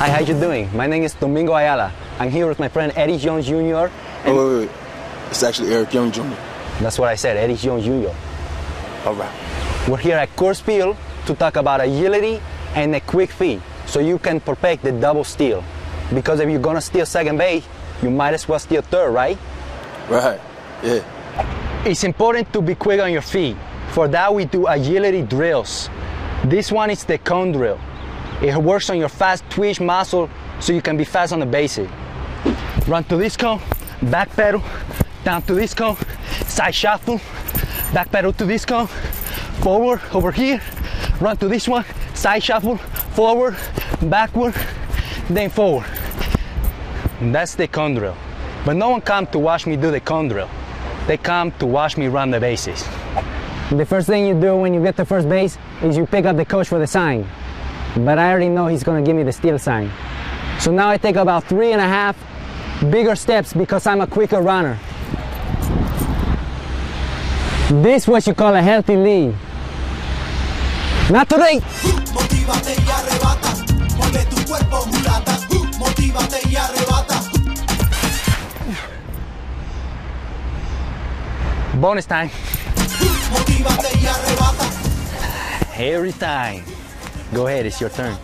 Hi, how you doing? My name is Domingo Ayala. I'm here with my friend Eric Young Jr. Oh, wait. It's actually Eric Young Jr. That's what I said, Eric Young Jr. All right. We're here at Coors Field to talk about agility and a quick feet so you can perfect the double steal. Because if you're gonna steal second base, you might as well steal third, right? Right, yeah. It's important to be quick on your feet. For that, we do agility drills. This one is the cone drill. It works on your fast twitch muscle so you can be fast on the basic. Run to this cone, back pedal, down to this cone, side shuffle, back pedal to this cone, forward, over here, run to this one, side shuffle, forward, backward, then forward. And that's the cone drill. But no one comes to watch me do the cone drill. They come to watch me run the bases. The first thing you do when you get to first base is you pick up the coach for the sign. But I already know he's gonna give me the steal sign. So now I take about 3.5 bigger steps because I'm a quicker runner. This is what you call a healthy lead. Not today! Bonus time. Every time. Go ahead, it's your turn.